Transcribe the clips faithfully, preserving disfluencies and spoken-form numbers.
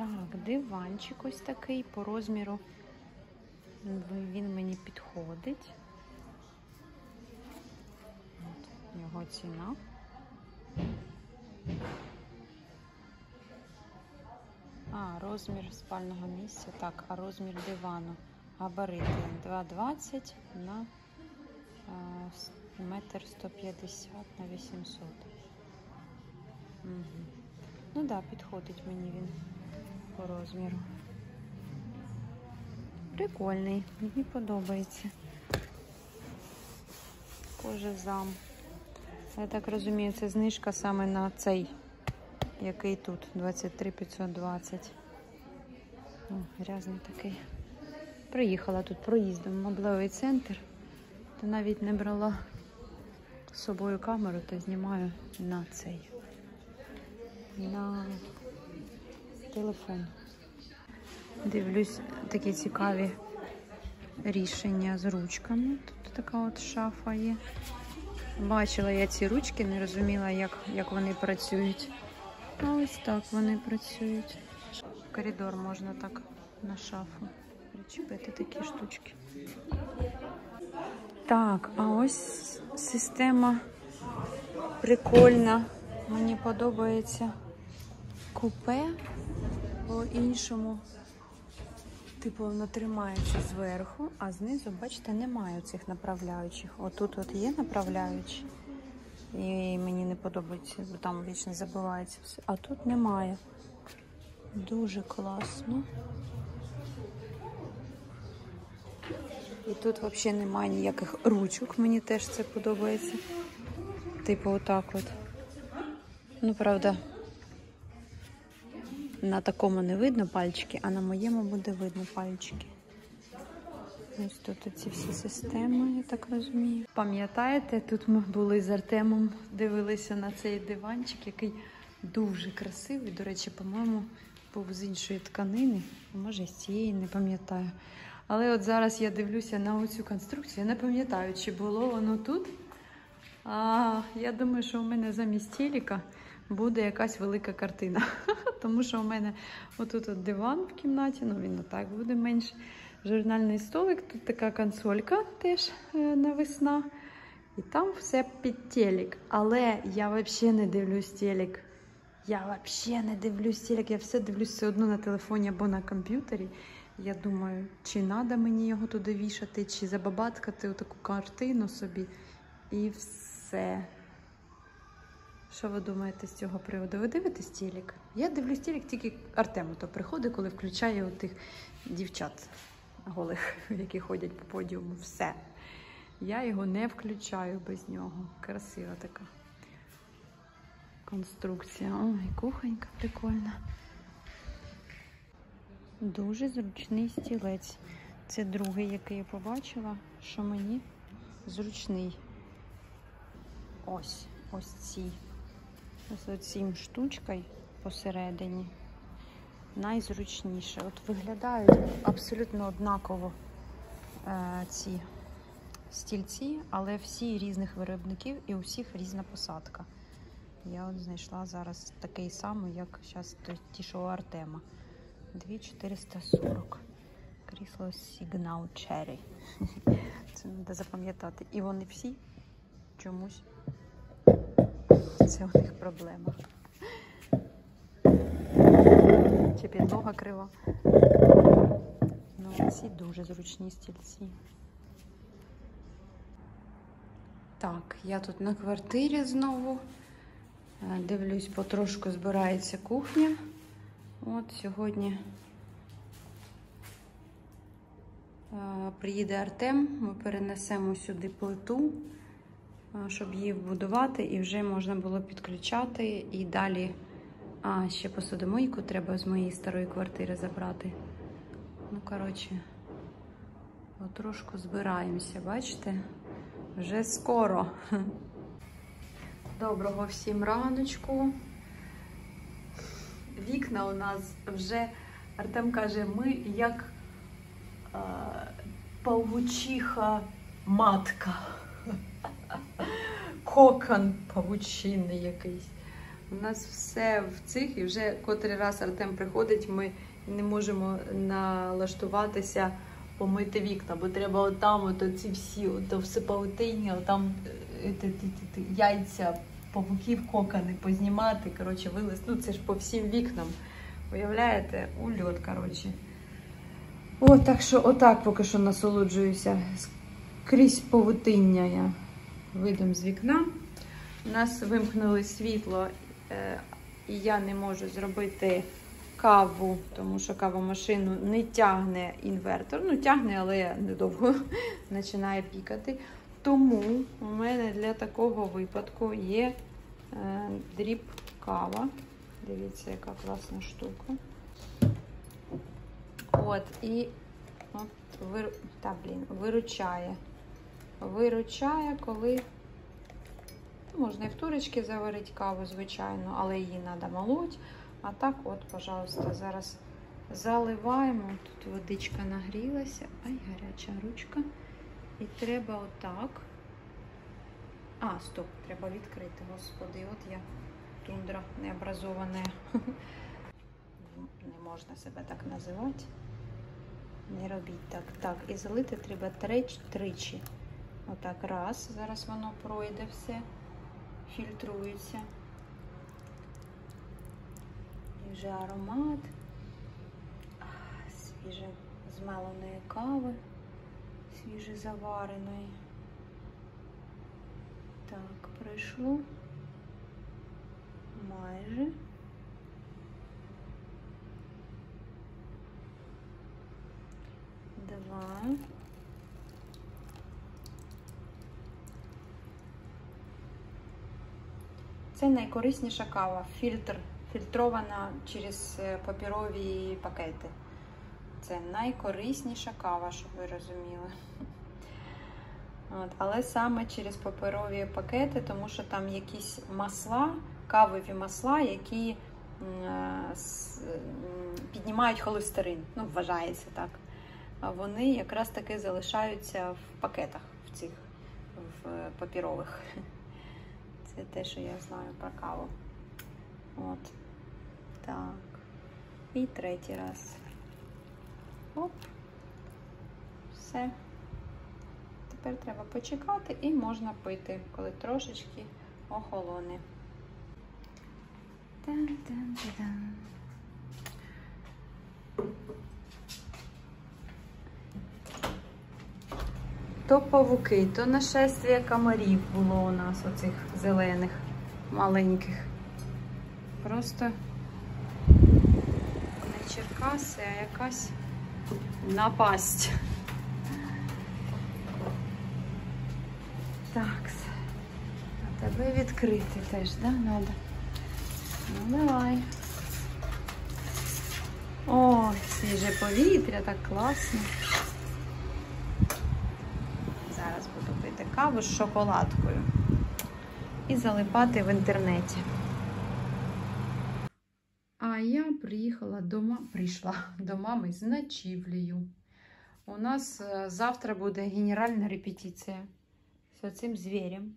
Так, диванчик ось такий, по розміру він мені підходить. От його ціна. А, розмір спального місця, так, а розмір дивану. Габарити два двадцять на метр сто п'ятдесят на вісімсот. Угу. Ну да, підходить мені він по розміру. Прикольний, мені подобається. Кожезам. Я так розумію, це знижка саме на цей, який тут, двадцять три тисячі п'ятсот двадцять. О, грязний такий. Приїхала тут проїздом в меблевий центр, то навіть не брала з собою камеру, то знімаю на цей, на телефон. Дивлюсь, такі цікаві рішення з ручками. Тут така от шафа є. Бачила я ці ручки, не розуміла, як, як вони працюють. А ось так вони працюють. В коридор можна так на шафу причепити такі штучки. Так, а ось система прикольна. Мені подобається купе. По-іншому, типу, воно тримається зверху, а знизу, бачите, немає цих направляючих. Отут от є направляючі. І мені не подобається, бо там вічно забивається все. А тут немає. Дуже класно. І тут взагалі немає ніяких ручок, мені теж це подобається. Типу отак от. Ну, правда, на такому не видно пальчики, а на моєму буде видно пальчики. Ось тут ці всі системи, я так розумію. Пам'ятаєте, тут ми були з Артемом, дивилися на цей диванчик, який дуже красивий. До речі, по-моєму, був з іншої тканини, а може з цієї, не пам'ятаю. Але от зараз я дивлюся на оцю конструкцію, я не пам'ятаю, чи було воно тут. А, я думаю, що у мене замість телека буде якась велика картина. Тому що у мене отут от диван в кімнаті, ну він отак буде менше. Журнальний столик, тут така консолька теж навісна. І там все під телек. Але я взагалі не дивлюсь телек. Я взагалі не дивлюсь телек. Я все дивлюсь все одно на телефоні або на комп'ютері. Я думаю, чи треба мені його туди вішати, чи забабаткати отаку картину собі. І все. Що ви думаєте з цього приводу? Ви дивитесь телек? Я дивлюсь телек, тільки Артему то приходить, коли включає отих дівчат голих, які ходять по подіуму. Все. Я його не включаю без нього. Красива така конструкція. Ой, кухонька прикольна. Дуже зручний стілець. Це другий, який я побачила, що мені зручний. Ось, ось ці. Ось оцім штучкою посередині. Найзручніше. От виглядають абсолютно однаково е, ці стільці, але всі різних виробників і у всіх різна посадка. Я от знайшла зараз такий самий, як зараз ті, що у Артема. дві тисячі чотириста сорок. Крісло Signal Cherry. Це треба запам'ятати. І вони всі чомусь. Це у них проблема. Чи підлога крива. Ну, ці дуже зручні стільці. Так, я тут на квартирі знову. Дивлюсь, потрошку збирається кухня. От сьогодні приїде Артем, ми перенесемо сюди плиту, щоб її вбудувати, і вже можна було підключати. І далі, а, ще посудомийку треба з моєї старої квартири забрати. Ну, коротше, потрошку збираємося, бачите? Вже скоро. Доброго всім раночку. Вікна у нас вже, Артем каже, ми як е, павучиха матка. Кокон павучинний якийсь. У нас все в цих, і вже котрий раз Артем приходить, ми не можемо налаштуватися помити вікна, бо треба отам, от ці всі, от все паутиння, отам яйця, павуків, кокони познімати, коротше, вилез, ну це ж по всім вікнам, уявляєте, ульот, коротше. О, так що, отак поки що насолоджуюся, крізь павутиння я видом з вікна. У нас вимкнули світло, і я не можу зробити каву, тому що кавомашину не тягне інвертор. Ну, тягне, але недовго починає пікати. Тому у мене для такого випадку є дріб кава. Дивіться, яка класна штука. От, і от, вир... Та, блін, виручає. Виручає, коли... Можна і в турочки заварити каву, звичайно, але її треба молоть. А так от, пожалуйста, зараз заливаємо. Тут водичка нагрілася. Ай, гаряча ручка. І треба отак. А, стоп, треба відкрити, господи. От я, тундра необразована. Не можна себе так називати. Не робіть так. Так, і залити треба тричі. Отак, раз. Зараз воно пройде все. Фільтрується. І вже аромат свіже змеленої кави, свіже завареної. Так, прийшло майже. Два. Це найкорисніша кава, фільтр, фільтрована через паперові пакети. Це найкорисніша кава, щоб ви розуміли. От. Але саме через паперові пакети, тому що там якісь масла, кавові масла, які е, с, піднімають холестерин, ну, вважається так. А вони якраз таки залишаються в пакетах, в цих, в паперових. Це те, що я знаю про каву. От. Так. І третій раз. Оп. Все. Тепер треба почекати і можна пити, коли трошечки охолоне. Тан-тан-тан. То павуки, то нашествие комарів було у нас, оцих зелених, маленьких. Просто не Черкаси, а якась напасть. Так, а тебе відкрити теж, да, надо? Ну, давай. О, свіже повітря, так класно. Зараз буду пити каву з шоколадкою і залипати в інтернеті. А я приїхала до мами, прийшла до мами з ночівлею. У нас завтра буде генеральна репетиція з цим звірем.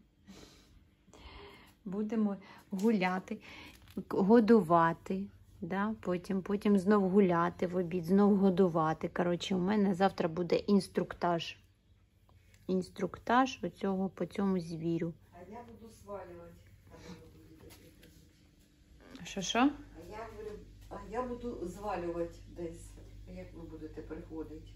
Будемо гуляти, годувати, да? потім, потім знов гуляти в обід, знов годувати. Коротше, у мене завтра буде інструктаж. Інструктаж оцього по цьому звірю. А я буду свалювати. Що, що? А я, а я буду звалювати десь. Як ви будете приходити?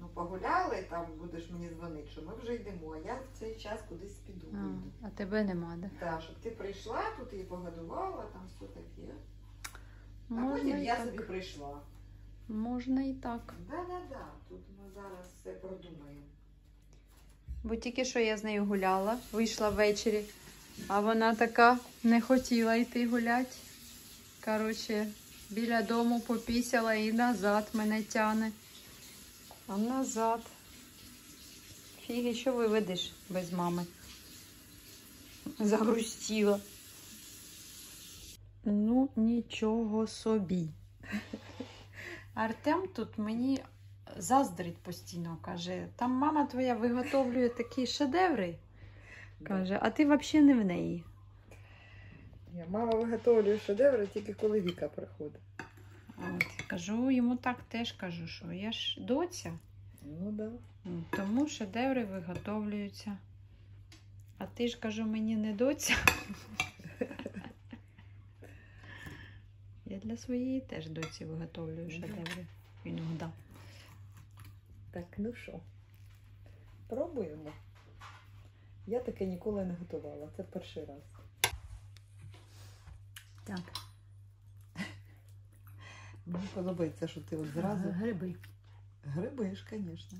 Ну, погуляли, там будеш мені дзвонити, що ми вже йдемо, а я в цей час кудись піду. А, а тебе нема, да? Так, щоб ти прийшла, тут її погодувала, там все таке. А потім я собі прийшла. Можна і так. Да-да-да, тут ми зараз все продумаємо. Бо тільки що я з нею гуляла, вийшла ввечері, а вона така не хотіла йти гуляти. Коротше, біля дому попісяла і назад мене тяне. А назад. Фіги, що виведеш без мами? Загрустіла. Ну, нічого собі. Артем тут мені... заздрить постійно, каже, там мама твоя виготовлює такі шедеври, каже, а ти взагалі не в неї. Мама виготовлює шедеври тільки коли Віка приходить. От, кажу йому так, теж кажу, що я ж доця. Ну да. Тому шедеври виготовлюються. А ти ж, кажу, мені не доця. Я для своєї теж доці виготовлюю шедеври іноді. Так, ну що, пробуємо. Я таке ніколи не готувала, це перший раз. Так. Мені подобається, що ти от зразу... Гриби. Гриби ж, звісно.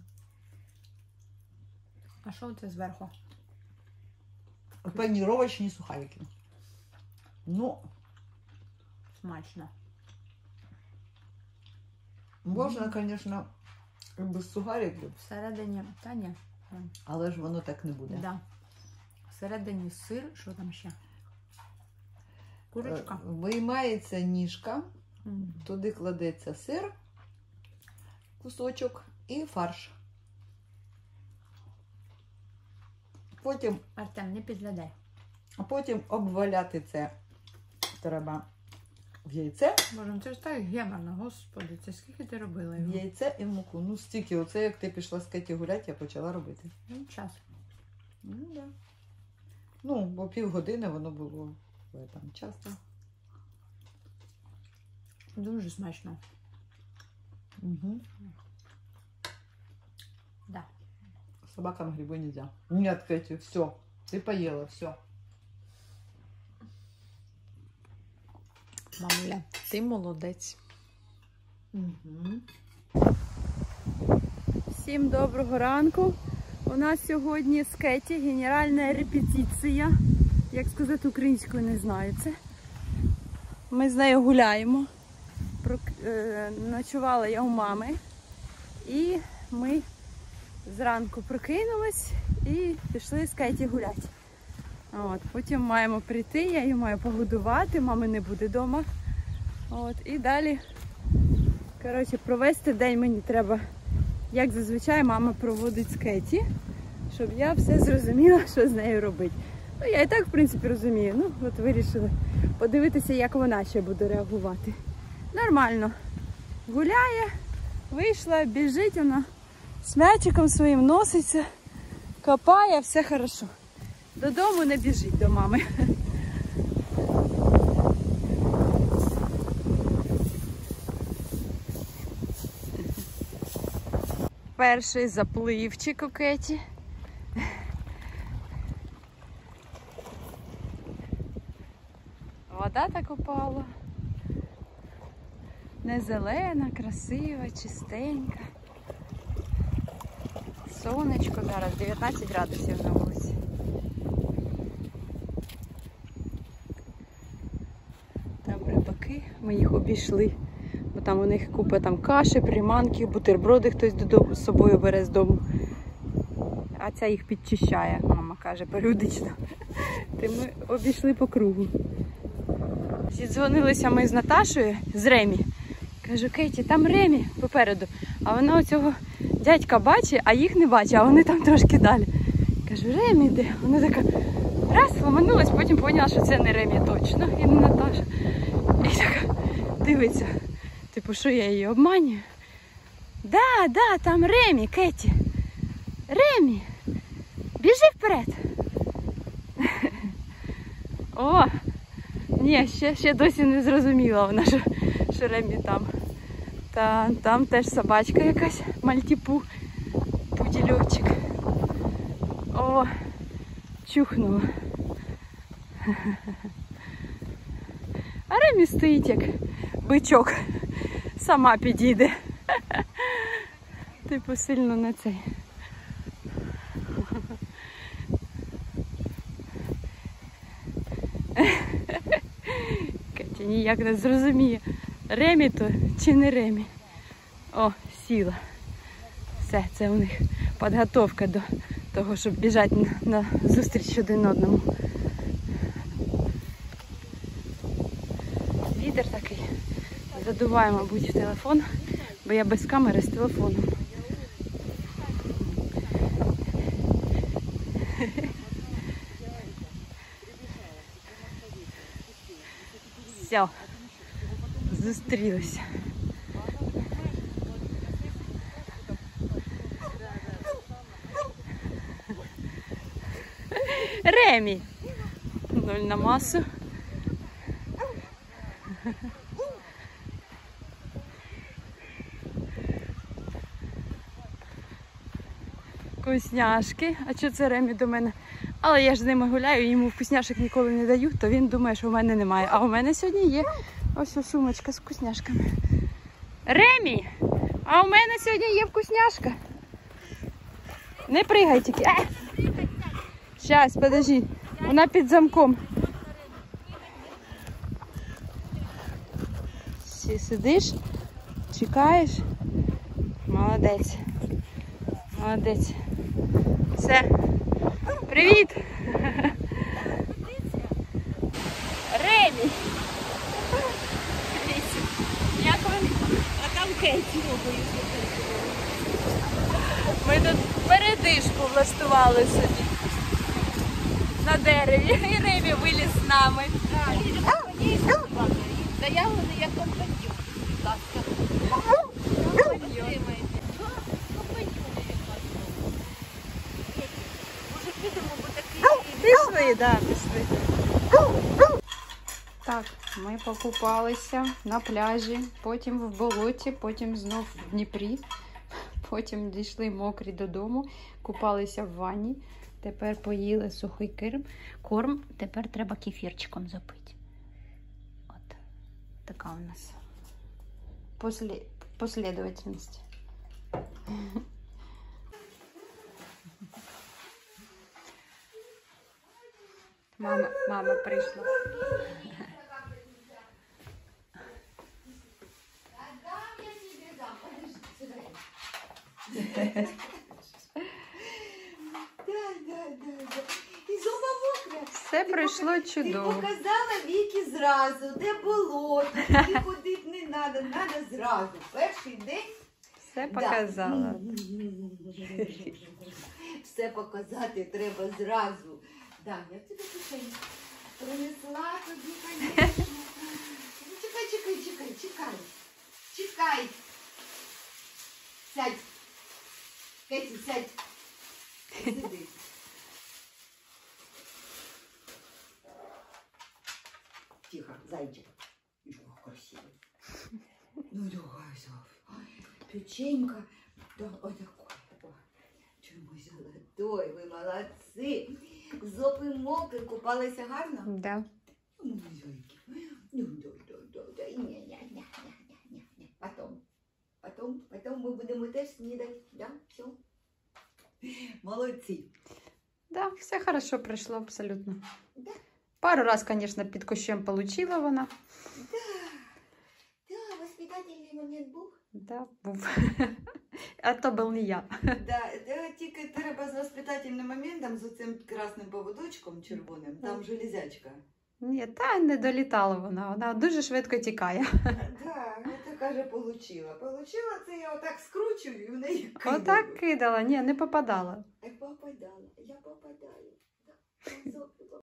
А що це зверху? Паніровочні сухарики. Ну, смачно. Можна, звісно, і без сухариків. Всередині, та ні. Але ж воно так не буде. Да. Всередині сир, що там ще? Курочка. Виймається ніжка, mm. туди кладеться сир, кусочок і фарш. Потім... Артем, не підглядай. А потім обваляти це треба в яйце. Боже, це ж так геморно, господи, це скільки ти робила його? В яйце і в муку. Ну стільки, оце як ти пішла з Кеті гуляти, я почала робити. Ну, час. Ну, да. Ну, бо півгодини воно було там часто. Дуже смачно. Угу. Да. Собакам грибы нельзя. Нет, Кеті, все. Ты поела, все. Мамуля, ти молодець. Угу. Всім доброго ранку. У нас сьогодні з Кеті генеральна репетиція. Як сказати українською, не знаю це. Ми з нею гуляємо. Ночувала я у мами. І ми зранку прокинулись і пішли з Кеті гуляти. От, потім маємо прийти, я її маю погодувати, мами не буде вдома. От, і далі, коротше, провести день мені треба, як зазвичай мама проводить з Кеті, щоб я все зрозуміла, що з нею робити. Ну, я і так, в принципі, розумію. Ну, от вирішили подивитися, як вона ще буде реагувати. Нормально. Гуляє, вийшла, біжить вона, з м'ячиком своїм носиться, копає, все хорошо. Додому не біжить до мами. Перший запливчик у Кеті. Вода так упала. Не зелена, красива, чистенька. Сонечко зараз, дев'ятнадцять градусів на вулиці. Ми їх обійшли, бо там у них купа там каші, приманки, бутерброди хтось додому, з собою бере з дому. А ця їх підчищає, мама каже, періодично. Ти ми обійшли по кругу. Зідзвонилися ми з Наташою, з Ремі. Кажу, Кеті, там Ремі попереду. А вона оцього дядька бачить, а їх не бачить, а вони там трошки далі. Кажу, Ремі де? Вона така раз, ломанулась, потім поняла, що це не Ремі точно і не Наташа. І так дивиться, типу, що я її обманюю? Да, да, там Ремі, Кеті. Ремі, біжи вперед. О, ні, ще, ще досі не зрозуміла вона, що, що Ремі там. Та, там теж собачка якась, мальтіпу, пудільовчик. О, чухнула. А Ремі стоїть як бичок, сама підійде. Типу сильно на цей. Кетя ніяк не зрозуміє, Ремі то чи не Ремі. О, сіла. Все, це у них підготовка до того, щоб біжати на зустріч один одному. Такий. Задуваю, мабуть, в телефон, бо я без камери з телефоном. обіцяв. Зустрілися. Ремі. Ноль на масу. Вкусняшки. А що це Ремі до мене? Але я ж з ними гуляю, йому вкусняшок ніколи не даю, то він думає, що в мене немає. А у мене сьогодні є ось ось сумочка з вкусняшками. Ремі! А у мене сьогодні є вкусняшка. Не пригай тільки. Е! Щас, подожди. Вона під замком. Ще сидиш, чекаєш. Молодець. Молодець. Все. Привіт! Ремі! Як вони? А там Кеті. Ми тут передишку влаштували собі. На дереві. І Ремі виліз з нами. Заявлений як компаньйон. Будь ласка. Компаньйон. Пішли, да, пішли. Так, ми покупалися на пляжі, потім в болоті, потім знов в Дніпрі, потім дійшли мокрі додому, купалися в ванні, тепер поїли сухий корм, корм, тепер треба кефірчиком запити. От, така у нас Послі... послідовність. Мама, мама прийшла. Все пройшло чудово. Ти показала Вікі зразу, де було, туди ходити не треба, треба зразу. Перший день. Все показала. Все показати треба зразу. Да, я тебе кушаю. Принесла тобі, конечно. Ну, чекай, чекай, чекай, чекай. Чекай. Сядь. Кеті, сядь. Сиди. Тихо, зайчик. Ох, красивый. Ну, давай, Зав. Печенька. Да, ой, такой. Чуй, мой золотой, вы молодцы. Зопи мокрі, купалися гарно? Да. Ну, зойки. Ну-ду-ду-ду-ду. Ня-ня-ня-ня-ня-ня. Потом. Потом, потом ми будемо теж снідати. Да? Все? Молодці. Да, все хорошо пройшло абсолютно. Да. Пару раз, конечно, під кущем получила вона. Да. Да, воспитательний момент був. Да, був. А то був не я. Да, да, тільки треба з воспитательним моментом, з цим красним поводочком червоним, там железячка. Ні, та не долітала вона, вона дуже швидко тікає. Да, це каже, получила. Получила, це я отак скручую і в неї кидаю. Отак кидала, ні, не попадала. Попадала, я попадаю. Да.